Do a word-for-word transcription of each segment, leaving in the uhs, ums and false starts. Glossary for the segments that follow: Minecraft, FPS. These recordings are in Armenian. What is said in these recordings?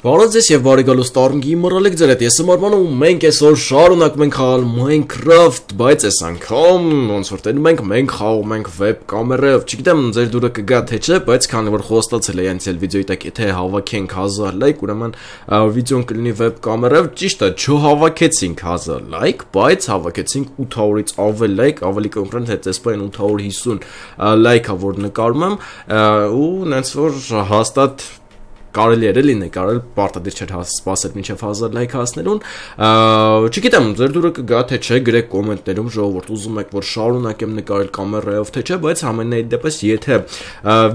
Բարոյս եւ բարեկալու Storm Gamer-ը լեգզերետ ես Մարմանում մենք այսօր շարունակում ենք խաղալ Minecraft, բայց այս անգամ ոնց որ տենում ենք մենք խաղում ենք վեբ կամերով։ Չգիտեմ ձեր դուրը կգա թե չէ, բայց քանի որ խոստացել էի անցյալ վիդեոյի տակ, եթե հավաքենք հազար լայք, ուրեմն վիդեոն կլինի վեբ կամերով։ Ճիշտ է, չհավաքեցինք հազար լայք, բայց հավաքեցինք ութ հարյուր-ից ավել լայք, ավելի կոնկրետ հետեսպայն ութ հարյուր հիսուն լայքա որ նկարում եմ, ու նենց որ հաստատ Կարելի էր էլի նկարել, պարտադիր չէր սպասել մինչև հազար լայք հասնելուն։ Չգիտեմ, ձեր դուրը կգա թե չէ, գրեք կոմենտներում, ժողովուրդ, ուզում եք որ շարունակեմ նկարել կամերայով թե չէ, բայց ամենայն դեպս եթե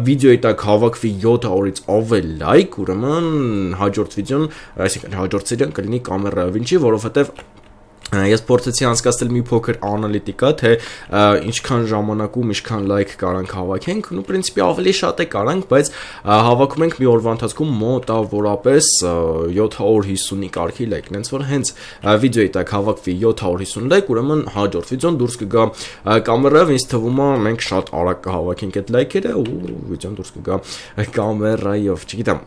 վիդեոյի տակ հավաքվի յոթ հարյուր-ից ավել լայք, ուրեմն հաջորդ վիդեոն, այսինքն հաջորդ սերիան կլինի կամերայով, ինչի, որովհետև Ես փորձեցի անցկացնել մի փոքր անալիտիկա, թե ինչքան ժամանակում, ինչքան լայք կարանք հավաքենք, ու պրինցիպի ավելի շատ է կարանք, բայց հավաքում ենք մի օրվա ընթացքում մոտավորապես յոթ հարյուր հիսունի կարգի լայք, հենց որ հենց վիդեոյի տակ հավաքվի յոթ հարյուր հիսուն լայք, ուրեմն հաջորդ վիդեոն դուրս կգա կամերայով, ինձ թվում է մենք շատ արագ կհավաքենք այդ լայքերը ու վիդեոն դուրս կգա կամերայով։ Չգիտեմ,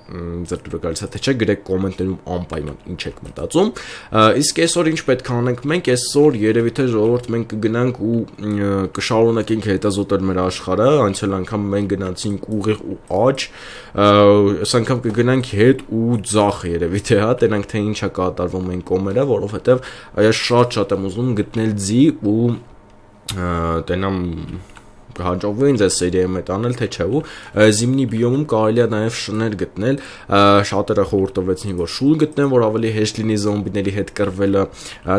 ձեր դուր գալիս է թե չէ, գրեք կոմենտներում անպայման ինչ եք մտածում։ Իսկ այսօր ինչ պետք է Մենք այսօր երևի թե ժողովուրդ մենք կգնանք ու կշարունակենք հետազոտել մեր աշխարհը, անցյալ անգամ մենք գնացինք ուղիղ ու աջ, այս անգամ կգնանք հետ ու ձախ երևի թե հա, տենանք թե ինչ է կատարվում այն կոմերը, որովհետև ես շատ-շատ եմ ուզում գտնել ձի ու տենամ հաջողվի ինձ այս սերիայի մեջ անել թե չէ ու զիմնի բիոմում կարելի է նաև շներ գտնել շատերը խորհուրդվեցին որ շուն գտնեմ որ ավելի հեշտ լինի զոմբիների հետ կռվելը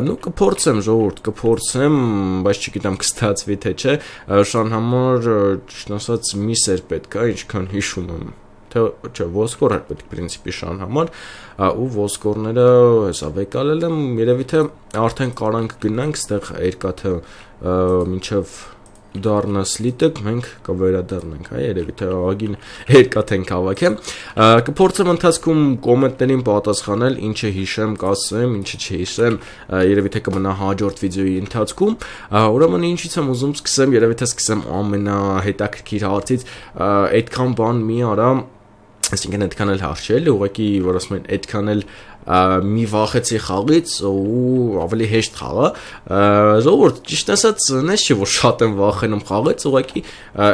նո կփորձեմ ժողովուրդ կփորձեմ բայց չգիտեմ կստացվի թե չէ շան համար ասած միսեր պետք է ինչքան հիշում եմ թե չէ ոսկոր էր պետք պրինցիպի շան համար ու ոսկորները հեսա վեկալել եմ երևի թե արդեն կարանք գնանք այդտեղ երկաթը մինչև Դառնա սլիտեք, մենք կվերադառնանք, հա, երևի թե ագին երկաթ ենք հավաքել։ Կփորձեմ ընթացքում կոմենտներին պատասխանել, ինչը հիշեմ, կասեմ, ինչը չհիշեմ, երևի թե կմնա հաջորդ վիդեոյի ընթացքում։ Ուրեմն ինչից եմ ուզում սկսեմ, երևի թե սկսեմ ամենահետաքրքիր հարցից, այդքան բան մի արա, այսինքն այդքան էլ հարց չէ, ուղղակի որ ասում են այդքան էլ մի վախեցի խաղից ու ավելի հեշտ խաղը ժողովուրդ ճիշտ ասած ես չէ որ շատ եմ վախենում խաղից ուղղակի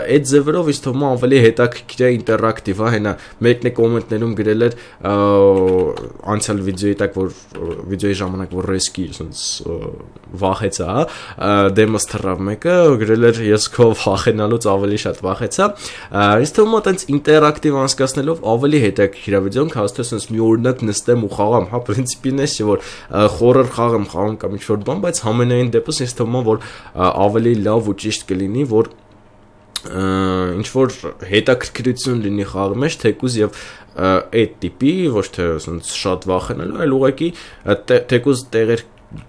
այդ ձևերով ինձ թվում է ավելի հետաքրքիր է ինտերակտիվ է հենա մեկն է կոմենտներում գրել էր անցյալ վիդեոյի տակ որ վիդեոյի ժամանակ որ ռիսկի ասենց վախեցա հա դեմս թռավ մեկը գրել էր ես քով վախենալուց ավելի շատ վախեցա ինձ թվում է այտենց ինտերակտիվ անցկացնելով ավելի հետաքրքիր է վիդեոն քան թե ասենց մի օրինակ նստեմ ու խաղամ հա պրինցիպին էս որ խորը խաղամ խաղամ կամ ինչ որ բան բայց ամենայն դեպս ինձ թվում է որ ավելի լավ ու ճիշտ կլինի որ ինչ որ հետաքրքրություն լինի խաղի մեջ թեկուզ եւ այդ տիպի ոչ թե ասենց շատ վախենալու այլ ուղղակի թեկուզ տեղեր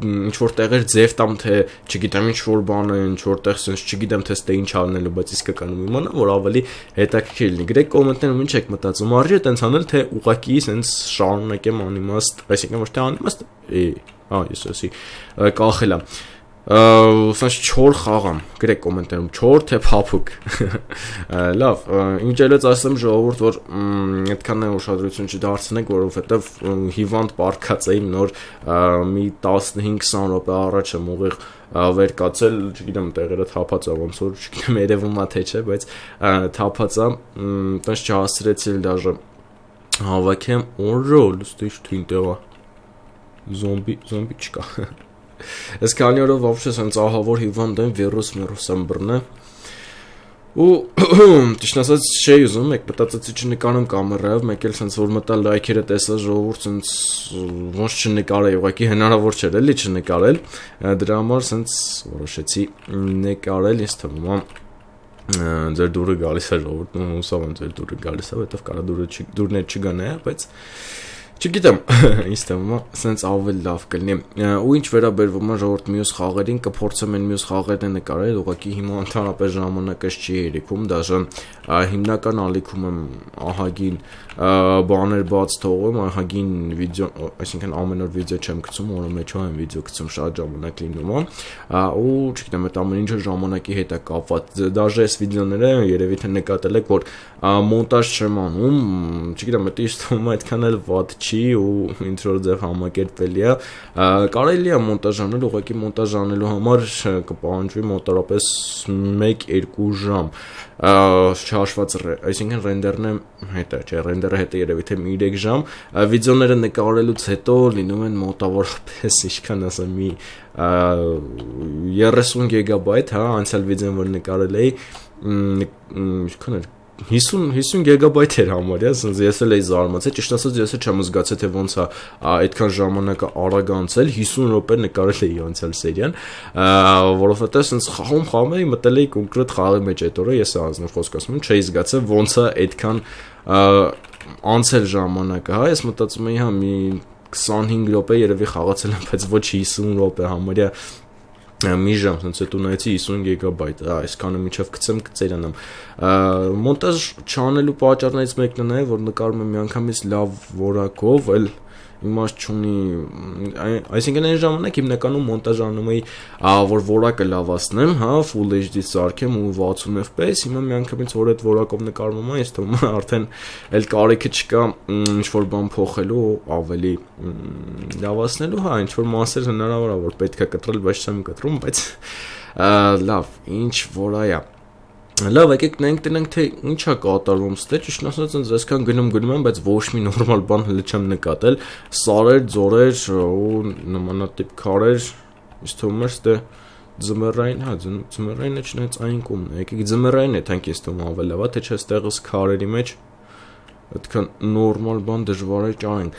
ինչ որ տեղեր ձև տամ թե չգիտեմ ինչ որ բան է ինչ որ տեղ ասենց չգիտեմ թե ստե ինչ անելու բայց իսկականում իմանա որ ավելի հետաքրքիր լինի գրեք կոմենտներում ինչ եք մտածում արժի այտենց անել թե ուղակի ասենց շարունակեմ անիմաստ այսինքն ոչ թե անիմաստ հա ես ասի կախելա ասենց չոր խաղամ գրեք կոմենտներում չոր թե փափուկ լավ ինչելոց ասեմ ժողովուրդ որ այդքան ուշադրություն չդարձնեք որովհետև հիվանդ պարկած էի նոր մի տասնհինգ-քսան րոպե առաջ եմ ուղիղ վեր կացել չգիտեմ տեղերը թափած է ոնց որ չգիտեմ երևում է թե չէ բայց թափած է այտենց չհասցրեցի դաժե հավաքեմ օրոլ ստիշ թինտեվա զոմբի զոմբի չկա Ես քանի օրով բավարար ասենց ահավոր հիվանդ եմ վիրուս միրուս եմ բռնե ու ճիշտ ասած չէի ուզում եք մտածեցի չնկարեմ կամերայով մեկ էլ ասենց որ մտա լայքերը տեսա ժողովուրդ ասենց ոնց չնկարեի ուղղակի հնարավոր չէր էլի չնկարել դրա համար ասենց որոշեցի նկարել ինձ թվում է ձեր դուրը գալիս է ժողովուրդ ու հուսով եմ ձեր դուրը գալիս է հետո կարա դուրը դուրներ չգան այ բայց Չգիտեմ, ինձ թվում է, սենց ավելի լավ կլինի։ Ու ինչ վերաբերվում է ժողովուրդ մյուս խաղերին, կփորձեմ այն մյուս խաղերն նկարել, ուղղակի հիմա ընդհանրապես ժամանակս չի երիքում, դաժե հիմնական ալիքում եմ ահագին բաներ բաց թողում, ահագին վիդեո, այսինքն ամեն օր վիդեո չեմ գցում, օրը մեջ ու եմ վիդեո գցում, շատ ժամանակ լինում է։ Ու չգիտեմ, այդ ամեն ինչը ժամանակի հետ է կապված։ Դաժե այս վիդեոները երևի թե նկատել եք, որ մոնտաժ չեմ անում, չգիտեմ, այդ իստում այդքան էլ վատ չի ու ինչ որ ձև համակերպելի է, կարելի է մոնտաժ անել, ուղղակի մոնտաժ անելու համար կպահանջվի մոտավորապես մեկ-երկու ժամ չհաշված, այսինքն ռենդերն հետը, չէ, ռենդերը հետը երևի թե երեք ժամ, վիդեոները նկարելուց հետո լինում են մոտավորապես ինչքան ասեմ մի երեսուն գիգաբայթ, հա, անցյալ վիդեոն որ նկարել էի, ինչքան էր հիսուն գիգաբայթ էր համարյա, ասենց ես էլ էի զարմացել, ճիշտ ասած ես էլ չեմ զգացել, թե ոնց է այդքան ժամանակը արագ անցել, հիսուն րոպե նկարել էի անցյալ սերիան, որովհետև ասենց խաղում խաղում էի, մտել էի կոնկրետ խաղի մեջ այդ օրը, ես առանձնով խոսք ասում եմ, չէի զգացել ոնց է այդքան անցել ժամանակը, հա, ես մտածում էի հա մի քսանհինգ րոպե երևի խաղացել եմ, բայց ոչ հիսուն րոպե համարյա մի ժամ, սենց էտ ունայեցի հիսուն գիգաբայթ, այսքանը միջև կծեմ կծերանամ, մոնտաժ չանելու պատճառներից մեկն է, որ նկարում եմ միանգամից լավ որակով, այլ իմաստ չունի, այսինքն այն ժամանակ հիմնականում մոնտաժ անում էի, որ որակը լավացնեմ, հա, Full էյչ დი սարքեմ ու վաթսուն F P S, հիմա միանգամից որ այդ որակով նկարում եմ, ես թվում է արդեն էլ կարիքը չկա ինչ-որ բան փոխելու, ավելի լավացնելու, հա, ինչ-որ մասեր հնարավոր է, որ պետք է կտրել, բայց չեմ կտրում, բայց լավ, ինչ որ այա Լավ, եկեք նայենք, տենանք, թե ինչ է կատարվում ստեղ, ճիշտն ասած, այսքան գնում-գնում եմ, բայց ոչ մի նորմալ բան հենց չեմ նկատել, սարեր, ձորեր ու նմանատիպ քարեր, ինձ թվում է ստեղ ձմեռային, հա, ձմեռային է չնայած այն կողմն է, եկեք ձմեռային է, թանկ ինձ թվում ավելի լավ է, թե չէ ստեղս քարերի մեջ այդքան նորմալ բան դժվար է ճարենք,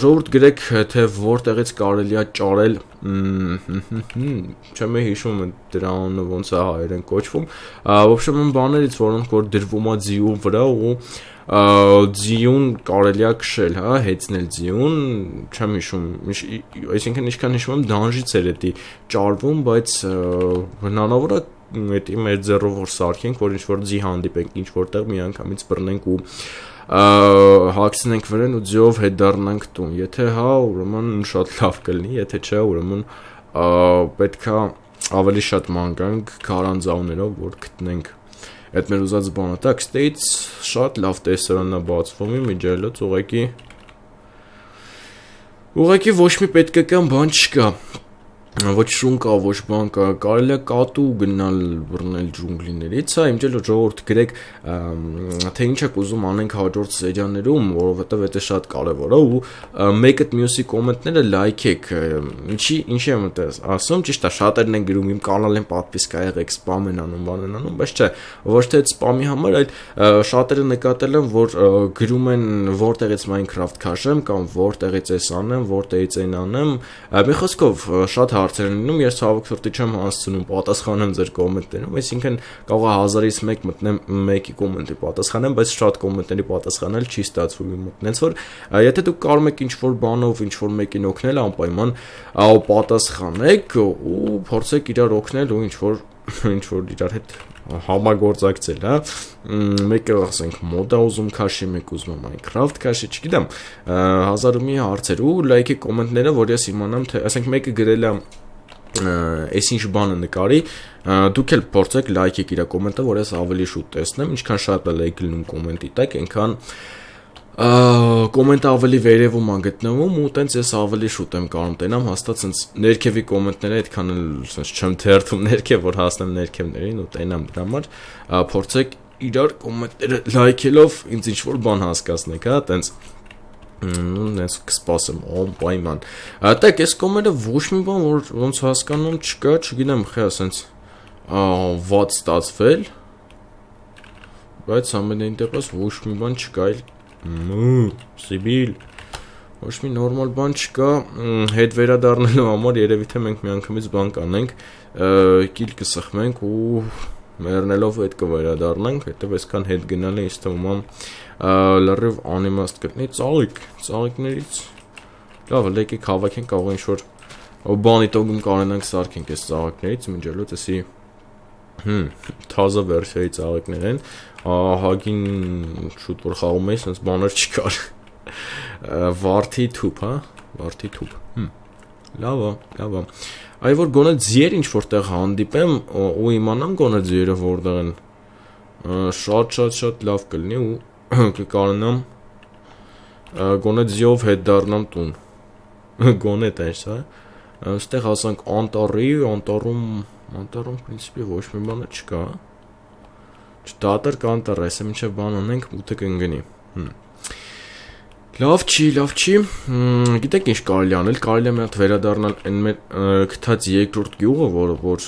ժողովուրդ գրեք, թե որտեղից կարելի է ճարել, չեմ է հիշում դրան ոնց է հայերեն կոչվում, բովշեմ են բաներից, որոնք որ դրվում է ձիուն վրա ու ձիուն կարելի է կշել, հեծնել ձիուն, չեմ հիշում, այսինքն ինչքան հիշում եմ դանժից էր էտի ճարվում, բայց հնարավոր է էտի մեր ձեռով որ սարքենք, որ ինչ-որ ձի հանդիպենք, ինչ-որ տեղ մի անգամից բռնենք ու հագցնենք վրան ու ձիով հետ դառնանք տուն, եթե հա, ուրեմն շատ լավ կլինի, եթե չէ, ուրեմն պետք է ավելի շատ մանկանք քարանձավներով, որ գտնենք այդ մեր ուզած բանը, տաքս դից շատ լավ տեսարանն է բացվում, միջելոց ուղղակի ուղղակի ոչ մի պետքական բան չկա Ոչ շուն կա, ոչ բան կա, կարել է կատու գնալ բրնել ջունգլիներից, հա, իմ ճել ժողորդ գրեք, թե ինչ եք ուզում անենք հաջորդ սերյաներում, որովհետև էտ է շատ կարևոր է, ու մեկըտ մյուսի կոմենտները լայքեք, ինչ եմ ընտես, ասում, ճիշտ է, շատերն են գրում, իմ կանալ են պատվիսկ այեղեք, սպամ են անում, բան են անում, բայց չէ, ոչ թե այդ սպամի համար, այլ շատերը նկատել են, որ գրում են որտեղից Minecraft քաշեմ, կամ որտեղից էս անեմ, որտեղից այն անեմ, մի խոսքով շատ հարցերն լինում, ես հավաք սրտի չեմ հասցնում, պատասխանեմ ձեր կոմենտներում, այսինքն կարող է հազարից մեկ մտնեմ մեկի կոմենտի պատասխանեմ, բայց շատ կոմենտների պատասխանել չի ստացվում իմ մոտ, նենց որ եթե դուք կարող եք ինչ-որ բանով, ինչ-որ մեկին օգնել, անպայման պատասխանեք ու փորձեք իրար օգնել ու ինչ-որ ինչ-որ իրար հետ համագործակցել, հա, մեկը ասենք մոդա ուզում քաշի, մեկը ուզում Minecraft քաշի, չգիտեմ, հազար ու մի հարցեր ու լայքի կոմենտները, որ ես իմանամ, թե ասենք մեկը գրել է այս ինչ բանը նկարի, դուք էլ փորձեք լայքեք իր կոմենտը, որ ես ավելի շուտ տեսնեմ, ինչքան շատ լայք լինում կոմենտի տակ, այնքան կոմենտ ավելի վերևում անգտնվում ու տենց ես ավելի շուտ եմ կարում տենամ հաստատ սենց ներքևի կոմենտները այդքան էլ սենց չեմ թերթում ներքև, որ հասնեմ ներքևներին ու տենամ դրամար փորձեք իրար կոմենտները լայքելով ինձ ինչ-որ բան հասկացնեք, հա, տենց նենց կսպասեմ, անպայման, տեք ես կոմենտը ոչ մի բան, որ ոնց հասկանում չկա, չգինեմ խեա սենց վատ ստացվել, բայց ամեն այնտեղս ոչ մի բան չկա այլ Սիբիլ, ոչ մի նորմալ բան չկա, հետ վերադարնելու համար երևի թե մենք մի անգամից բան կանենք, կիլ կսխմենք ու մերնելով հետ կվերադարնանք, հետև այսքան հետ գնալ է իստավումամ լրիվ անիմաստ կտնի, ծաղիկ, ծաղիկներից, լավ, լեկեք հավաքենք, աղ ինչ-որ բանի տոգում կարենանք սարքենք ես ծաղիկներից, մինջելոց եսի թազը վերսյայի ծաղեկներ են, հագին շուտ որ խաղում էի, սենց բաներ չկար, վարդի թուպ, վարդի թուպ, լավա, լավա, այ որ գոնը ձիեր ինչ-որ տեղ հանդիպեմ ու իմանամ գոնը ձիերը որտեղ են, Uh, շատ շատ շատ լավ կլինի ու կկարենամ գոնե ձիով հետ դառնամ տուն։ Գոնե տես, հա։ Այստեղ ասենք անտարի, անտարում, անտարում principi ոչ մի բան չկա։ Չդատեր կանտար, այսը ինչ բան ունենք ուտը կընկնի։ Լավ չի, լավ չի։ Գիտեք ինչ կարելի անել, կարելի է մի հատ վերադառնալ այն մեր քթած երկրորդ գյուղը, որը որ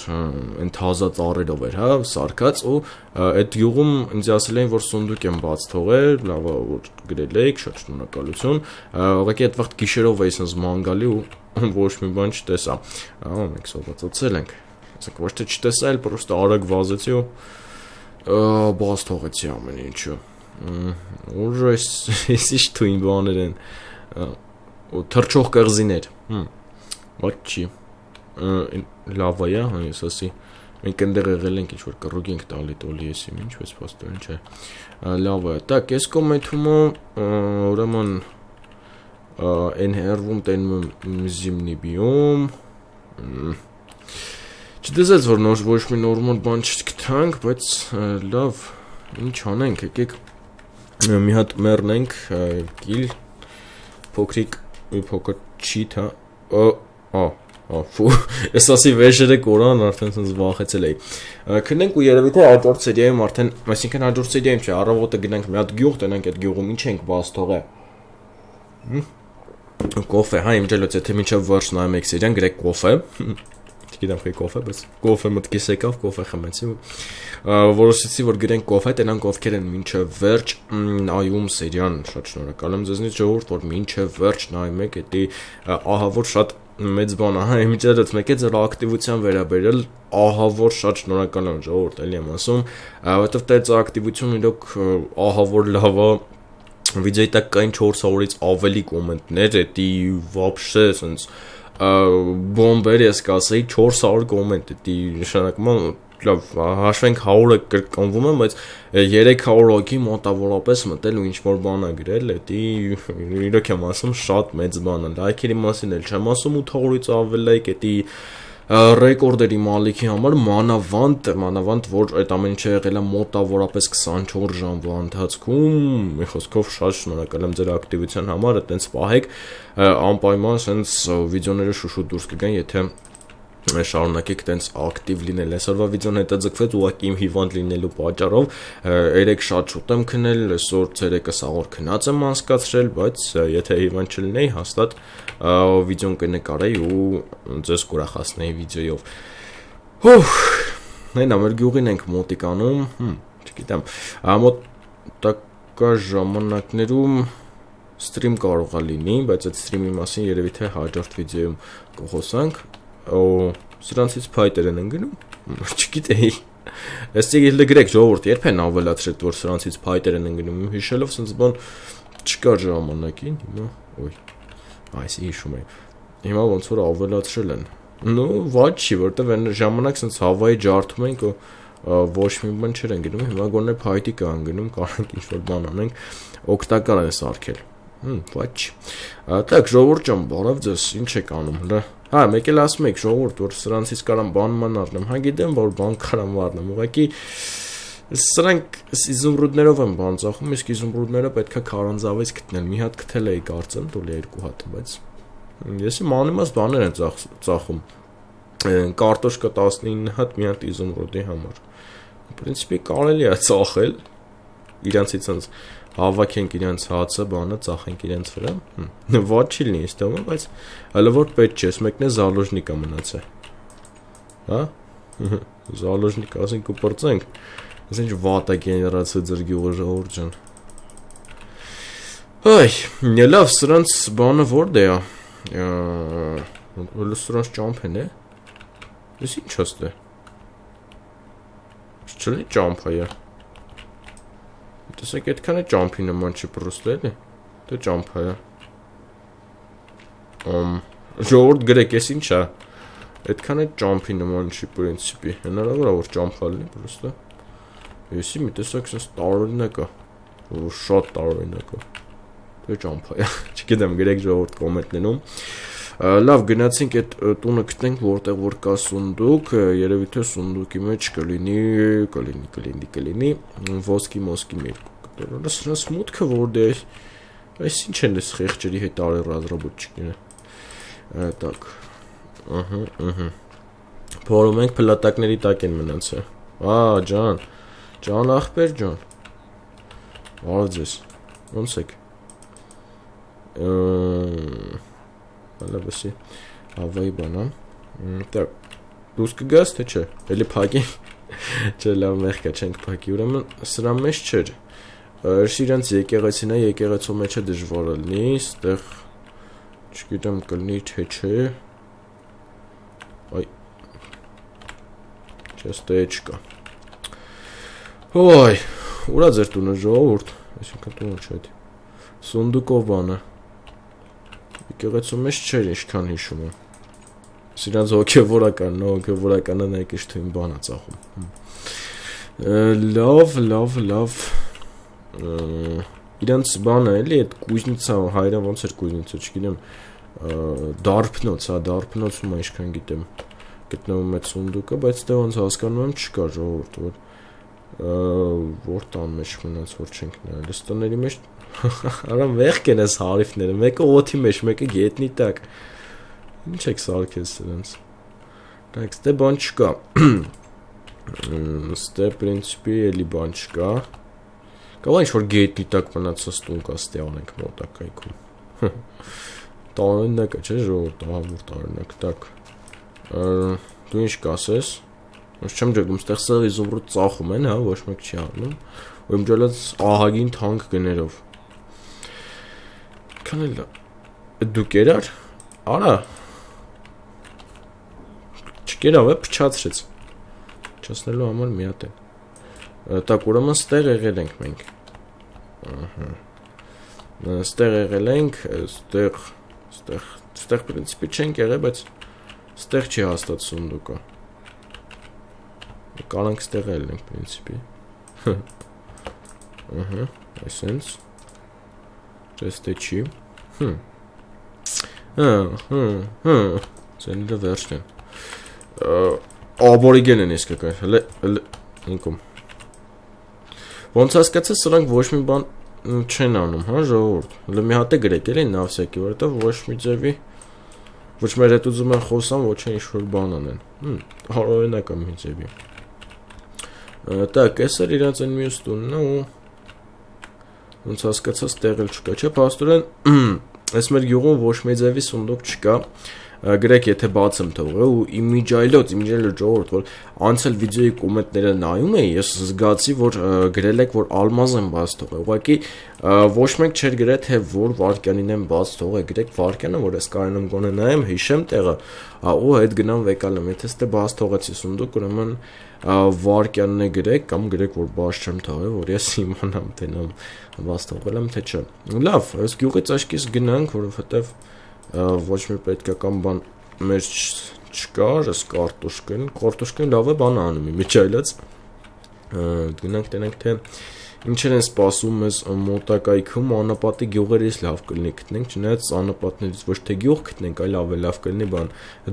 այն թազա ծառերով էր, հա, սարկած ու այդ գյուղում ինձ ասել էին, որ սունդուկ եմ բաց թողել, լավ է որ գրել եք, շատ շնորհակալություն։ Ուղղակի այդ վաղ գիշերով էի ասես մանգալի ու ոչ մի բան չտեսա։ Ահա մենք սովածացել ենք։ Ասենք ոչ թե չտեսա, այլ պրոստը արագ վազեցի ու բաց թողեցի ամեն ինչը։ Ուժը էս ինչ թույն բաներ են թռչող կղզիներ բայց չի լավա է ես ասի մենք այնտեղ եղել ենք ինչ որ կռուկ ենք տալի տոլի էսի ինչպես փաստորեն չէ լավա է так ես կոմենտումը ուրեմն այն հերվում տենում զիմնի բիոմ չդեսես որ նոր ոչ մի նորմալ բան չգտանք բայց լավ ինչ անենք եկեք մի հատ մեռնենք գիլ փոքրիկ ու փոքր չիթա օ օ օ ես ասի վեժերը կորան արդեն ցած վախեցել էի քնենք ու երևի թե հաջորդ սերիայում արդեն այսինքն հաջորդ սերիայում չէ առավոտը գնանք մի հատ գյուղ տենանք այդ գյուղում ինչ ենք բաց թողը կոֆե հա իմջելոց եթե մինչև վարշ նայում եք սերիան գրեք կոֆե գիտեմ թե կոֆե բայց կոֆե մտքիս եկավ կոֆե խմեցի որոշեցի որ գրենք կոֆե տենանք ովքեր են մինչև վերջ նայում սերիան շատ շնորհակալ եմ ձեզնից ժողովուրդ որ մինչև վերջ նայում եք էդի ահա որ շատ մեծ բան ահա իմիջերից մեկ է ձեր ակտիվության վերաբերել ահա որ շատ շնորհակալ եմ ժողովուրդ էլի եմ ասում որովհետև դա ձեր ակտիվությունը իրոք ահա որ լավ է վիդեոյի տակ կային չորս հարյուր-ից ավելի կոմենտներ էդի вообще sense բոմբեր ես կասեի չորս հարյուր կոմենտ էդի նշանակում լավ հաշվենք հարյուրը կրկնվում է բայց երեք հարյուր հոգի մոտավորապես մտել ու ինչ որ բան է գրել էդի իրոք եմ ասում շատ մեծ բան է լայքերի մասին էլ չեմ ասում ութ հարյուրից ավել լայք էդի ռեկորդերի մալիքի համար մանավանդ մանավանդ որ այդ ամեն ինչը եղել է մոտավորապես քսանչորս ժամվա ընթացքում մի խոսքով շատ շնորհակալ եմ ձեր ակտիվության համար այտենց պահեք անպայման sense վիդեոները շուշուտ դուրս կգան եթե շարունակեք տենց ակտիվ լինել այսօրվա վիդեոն հետաձգվեց ուղղակի իմ հիվանդ լինելու պատճառով երեք շատ շուտ եմ քնել այսօր ցերեկը սաղոր քնած եմ անցկացրել բայց եթե հիվանդ չլինեի հաստատ վիդեոն կնկարեի ու ձեզ կուրախացնեի վիդեոյով հուհ նայնա մեր գյուղին ենք մոտիկանում չգիտեմ մոտակա ժամանակներում ստրիմ կարող է լինի բայց այդ ստրիմի մասին երևի թե հաջորդ վիդեոյում կխոսանք սրանցից փայտեր են ընկնում չգիտեի այստեղ էլ գրեք ժողովուրդ երբ են ավելացրել որ սրանցից փայտեր են ընկնում հիշելով ցած բան չկա ժամանակին հիմա ոյ այս հիշում եմ հիմա ոնց որ ավելացրել են նո ոչ չի որտեվ այն ժամանակ ցած հավայի ջարդում ենք ոչ մի բան չեր ընկնում հիմա գոնե փայտի կա ընկնում կարող ինչ որ բան անենք օգտակար է սարքել ոչ այդտեղ ժողովուրդ ջան բարև ձեզ ինչ եք անում հա Հա, մեկ էլ ասում եք ժողովուրդ, որ սրանցից կարամ բանման առնեմ, հա գիտեմ, որ բան կարամ առնեմ, ուղղակի սրանք իզումրուդներով եմ բանցախում, իսկ իզումրուդները պետք է քարանձավից գտնել, մի հատ գտել էի կարծեմ, տոլի երկու հատ, բայց ես իմ անիմաստ բաներ եմ ծախում, կարտոշկա տասնինը հատ մի հատ իզումրուդի համար, պրինցիպի կարելի է ծախել, իրանցից ենց Հավաքենք իրենց հացը, բանը ծախենք իրենց վրա։ Ոչ չի լինի իստեղում, բայց հələ որ պետք չէ, մեկն է զալոժնիկա մնացել։ Հա? Զալոժնիկ ասենք ու պրծենք։ Այս ինչ վատ է գեներացել ձեր գյուղը ժողովուրդ ջան։ Այ, լավ, սրանց բանը որտե է։ Ո՞ր սրանց ճամփեն է։ Էս ինչ աստ է։ Չէ՞ ճամփա է։ Տեսեք այդքան է ճամփի նման չի պրոստ էլի։ Դա ճամփա է։ Ամ ժողովուրդ գրեք, էս ի՞նչ է։ Այդքան է ճամփի նման չի պրինցիպի։ Հնարավոր է որ ճամփա լինի պրոստը։ Էսի մի տեսակ sense տարօրինակ է։ Ու շատ տարօրինակ է։ Դա ճամփա է։ Չգիտեմ, գրեք ժողովուրդ կոմենտներում։ Լավ, գնացինք այդ տունը գտնենք, որտեղ որ կա սունդուկ, երևի թե սունդուկի մեջ կլինի, կլինի, կլինի, կլինի, ոսկի մոսկի մերկուկ դրան, սրանց մուտքը որտեղ, այս ինչ են այս խեղճերի հետ արել ռազմավարությունները։ Так, ըհը, ըհը։ Փորում ենք փլատակների տակ են մնացել։ Ա, ջան, ջան ախպեր ջան։ Բարև ձեզ։ Ոնց եք։ Հալաբսի ավայ բանամ տակ դուս կգաս թե չէ էլի փակի չէ լավ մեղքա չենք փակի ուրեմն սրա մեջ չէր այս իրանց եկեղեցին է եկեղեցու մեջ է դժվար լինի այստեղ չգիտեմ կլինի թե չէ այ չստե չկա ոյ ուրա ձեր տունը ժողովուրդ այսինքն տունը չէ սունդուկով բանը Եկեղեցու մեջ չէր ինչքան հիշում եմ։ Սրանց հոգևորական, հոգևորականը նայեք ինչ թույն բան է ծախում։ Լավ, լավ, լավ։ Իրանց բանը էլի այդ կուզնիցը, հայերեն ոնց էր կուզնիցը, չգիտեմ, դարբնոց, հա, դարբնոցում է ինչքան գիտեմ, գտնվում այդ սունդուկը, բայց դե ոնց հասկանում եմ չկա ժողովուրդ, որ որ տան մեջ մնաց, որ չենք նայել, այս տների մեջ Արան վեղք են ես հարիվները, մեկը ոթի մեջ, մեկը գետնի տակ Ինչ եք սարկես սրանց Դայք ստե բան չկա Ստե պրինցպի էլի բան չկա Կավա ինչ-որ գետնի տակ մնաց ստունք աստե անենք մոտակայքում Տարննակը չէ ժողոր տահավոր տարնակ տակ Դու ինչ կասես Ոչ չեմ ջեգում ստեղ սեղի զովրուտ ծախում են, ոչ մեկ չի անում Ու եմ ճալած ահագին թանք գներով Քանել դու կերար, արա չկերավ է պճացրեց, պճացնելու համար միատ է Տակ ուրամն ստեղ եղել ենք մենք Ստեղ եղել ենք, ստեղ պրինցպի չենք եղե, բայց ստեղ չի հաստած սունդուկա Կարանք ստեղ ել ենք պրինցպի Այսենց Չեստե չի Ձենիլը վերջն են Աբորիգեն են իսկ կայ Հել է ինքում Ոնց հասկացը սրանք ոչ մի բան չեն անում ժողորդ Հել է մի հատ է գրեք էլ են նավսյակի որտև ոչ մի ձևի Ոչ մեր հետ ուզում են խոսան ոչ են ինչ-որ բան անեն Հարովենակ է մի ձևի Տակ ես էր իրանց են մյուս տունն ու Ոնց հասկացած տեղել չկա, չէ, պաստորեն այս մեր գյուղում ոչ մեծ էվի սունդուկ չկա, գրեք եթե բաց եմ թող է ու իմիջայլոց, իմիջայլոց ժողորդ, որ անցել վիդեոյի կոմենտները նայում էի, ես զգացի, որ գրել եք, որ ալմազ եմ բաց թող է, ուղղակի ոչ մեկ չէր գրել, թե որ վարկյանին եմ բաց թող է, գրեք վարկյանը, որ ես կարենամ գոնե նայեմ, հիշեմ տեղը, ու հետ գնամ վեկալեմ, եթե ստե բաց թողեցի սունդուկ, ուրեմն վարկյանն է գրեք, կամ գրեք, որ բաց չեմ թողել, որ ես իմանամ թե նա բաց թողել եմ, թե չէ։ Լավ, այս գյուղից աչքիս գնանք, որովհետև ոչ մի պետքական բան մեր չկար, այս կարտոշկեն, կարտոշկեն լավ է բան անում իմիջայլած։ Գնանք տենանք թե ինչեր են սպասում մեզ մոտակայքում անապատի գյուղերից լավ կլինի գտնենք, չնայած անապատներից ոչ թե գյուղ գտնենք, այլ ավելի լավ կլինի բան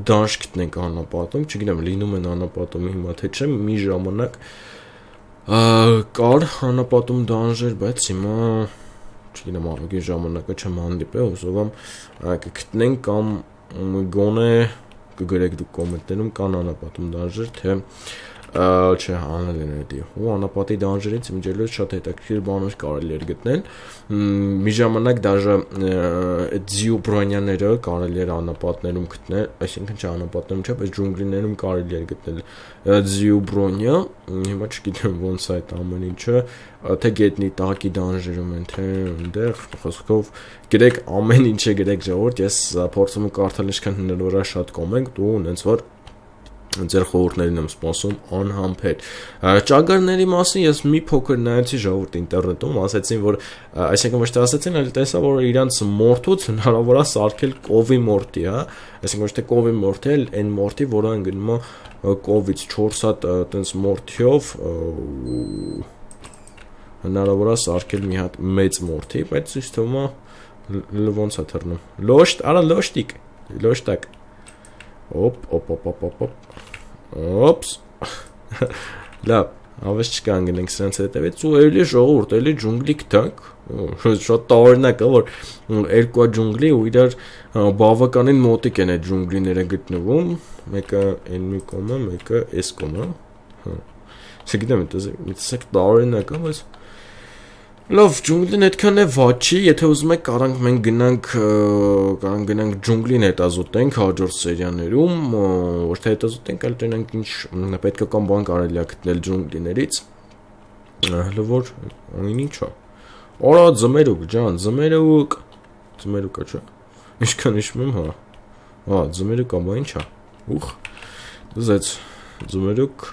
դանշ գտնենք անապատում, չգիտեմ լինում են անապատում հիմա թե չէ, մի ժամանակ կար անապատում դանժեր, բայց հիմա չգիտեմ ավելի ժամանակը չեմ հանդիպել, ուսովամ կգտնենք կամ գոնե կգրեք դուք կոմենտներում կան անապատում դանժեր, թե չէ հանել են հետի ու անապատի դանժերից միջելոց շատ հետաքրքիր բանոր կարելի էր գտնել մի ժամանակ դաժը ձիու բրոնյաները կարելի էր անապատներում գտնել այսինքն չէ անապատներում չէ բայց ջունգլիներում կարելի էր գտնել ձիու բրոնյա հիմա չգիտեմ ոնց այդ ամեն ինչը թե գետնի տակի դանժերում են թե այնտեղ խոսքով գրեք ամեն ինչը գրեք ժողովուրդ ես փորձում եմ կարդալ ինչքան հնարավոր է շատ կոմենտ ու այնց որ ձեր խորհուրդներին եմ սպասում անհամբեր ճագարների մասին ես մի փոքր նայեցի ժողովուրդ ինտերնետում ասացին որ այսինքն ոչ թե ասացին այլ տեսա որ իրանց մորթուց հնարավոր է սարքել կովի մորթի հա այսինքն ոչ թե կովի մորթի այլ այն մորթի որն գնում է կովից չորս հատ այտենց մորթիով հնարավոր է սարքել մի հատ մեծ մորթի բայց ցույց թվում է ոնց է թռնում լոշտ արա լոշտիկ Iloż tak. Hop, hop, hop, hop, hop, hop. Hops. Լավ, հավես չկան գնենք սրանց հետևից ու էլի ժողովուրդ, էլի ջունգլի գտանք, շատ տարօրինակ է, որ երկու ջունգլի ու իրար բավականին մոտիկ են այդ ջունգլիները գտնվում, մեկը այն մի կողմը, մեկը այս կողմը, հա, չգիտեմ, դա շատ տարօրինակ է, բայց լավ, ջունգլին այդքան է վատ չի, եթե ուզում եք կարող ենք մենք գնանք, կարող գնանք ջունգլին հետազոտենք հաջորդ սերիաներում, ոչ թե հետազոտենք, այլ տենանք ինչ պետքական բան կարելի է գտնել ջունգլիներից, հələ որ այն ինչ է, արա ձմերուկ ջան, ձմերուկ, ձմերուկա չէ, ինչքան հիշում եմ, հա, հա, ձմերուկ ամա ինչ է, ուխ, դզեց, ձմերուկ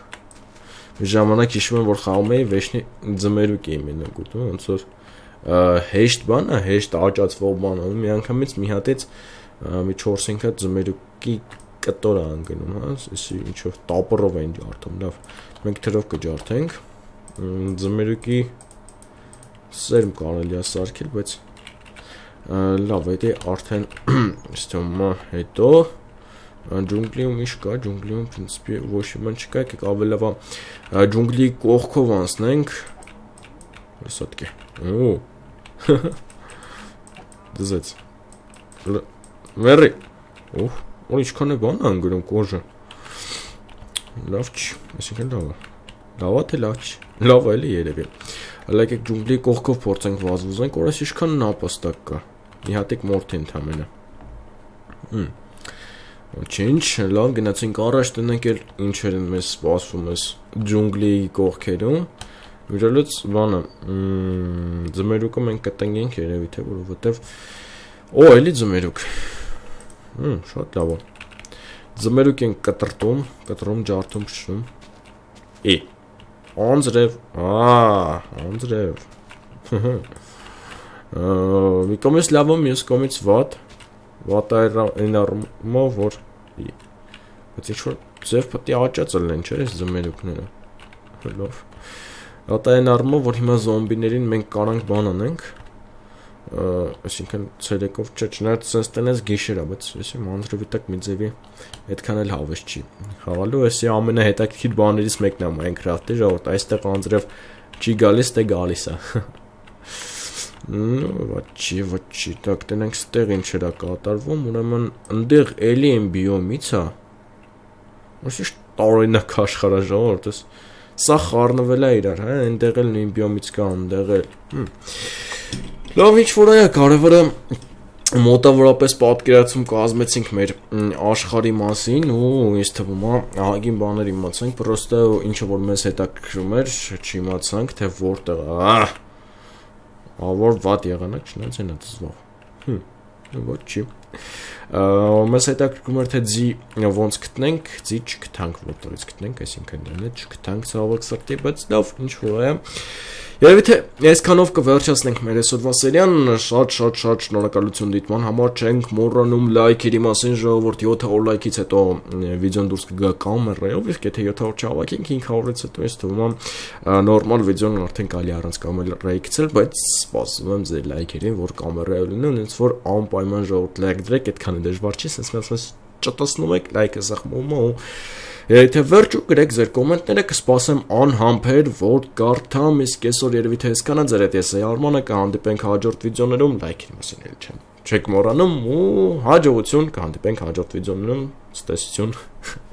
ժամանակ հիշում եմ, որ խաղում էի վերջնի ձմերուկ էի մենակ ուտում, ոնց որ հեշտ բանը, հեշտ աճացվող բանը, մի անգամից մի հատից մի չորս-հինգ հատ ձմերուկի կտորը անգնում, հա, էսի ինչով տապռով են ջարդում, լավ, մենք թրով կջարդենք, ձմերուկի սերմ կարելի է սարքել, բայց լավ, հետո արդեն ստումա հետո Ջունգլիում ինչ կա, ջունգլիում պրինցիպի ոչ մի բան չկա, եկեք ավելավա ջունգլի կողքով անցնենք, սատկի, ու, դզեց, մերի, ու, որ ինչքան է բան անգրում կոժը, լավ չի, այսինքն լավա, լավա թե լավ չի, լավա էլի երևի, այլ եկեք ջունգլի կողքով փորձենք վազվուզենք, որ այս ինչքան նապաստակ կա, իհատեք մորդ են թամենը Ինչ, լավ, գնացինք առաջ տնենք էլ ինչեր են մեզ սպասվում ես ջունգլի կողքերում Իրալուց բանը, ձմերուկը մենք կտնգենք երևի թե, որովհետև Օ, էլի ձմերուկ, շատ լավ է Ձմերուկ ենք կտրտում, կտրում, ջարդում, շնում Ի, անձրև, անձրև Մի կոմից լավ եմ, ես կոմից վատ Վատա այն արմով, որ Բայց ինչ-որ ձև պտի աճացել են, չեր ես ձմերուկները Վատա այն արմով, որ հիմա զոմբիներին մենք կարանք բան անենք Այսինքն ցերեկով չէ, չնայած սենց տենես գիշերա, բայց եսի մանձրովի տակ մի ձևի այդքան էլ հավես չի Հաղալու եսի ամենահետաքրքիր բաներից մեկն է Minecraft-ի, ժողովուրդ այստեղ անձրև չի գալիս, թե գալիս է Վաչի, վաչի, տակ, տենենք ստեղ ինչ էր ակատարվում, ուրեմն ընդեղ էլի եմ բիոմից է Ոչ իշտ տարօրինակ աշխարհաժողովուրդ ես Սա խառնվել է իրար, այնտեղ էլ նույն բիոմից կա, այնտեղ էլ Լավ ինչ-որ այա կարևորը մոտավորապես պատկերացում կազմեցինք մեր աշխարհի մասին ու ես թվում է ահագին բաներ իմացանք, պրոստը ինչը որ մեզ հետաքրում էր չիմացանք, թե որտեղ Որ վատ եղանակ չնանց են ատզվող Ոչ չի Մեզ հետաքրքրում էր թե ձի ոնց գտնենք Ձի չգտանք որտորից գտնենք Այսինքն դրանից չգտանք ցավոք սակտի Բայց լավ ինչ-որ է Երևի թե այսքանով կվերջացնենք մեր այսօրվա սերիան Շատ շատ շատ շնորհակալություն դիտման համար Չենք մոռանում լայքերի մասին ժողովուրդ յոթ հարյուր լայքից հետո վիդեոն դուրս կգա կամերայով Իսկ եթե յոթ հարյուր չհավաքենք հինգ հարյուրից հետո ես թվում է նորմալ վիդեոն արդեն կարելի առանց կամերայի գցել Բայց սպասում եմ ձեր լայքերին որ կամերայով լինեն Հենց որ անպայման ժողովուրդ լայք դրեք այդքան է դժվար չի Սենց մենք չտեսնում եք լայքը զախմում է ու Եթե վերջ ու գրեք ձեր կոմենտները կսպասեմ անհամբեր որ կարդամ իսկ այսօր երևի թե հեսքան է ձեր հետ ես էի Արմանը կհանդիպենք հաջորդ վիդեոներում լայքին մասին էլ չեմ չեք մոռանում ու հաջողություն կհանդիպենք հաջորդ վիդեոներում ցտեսություն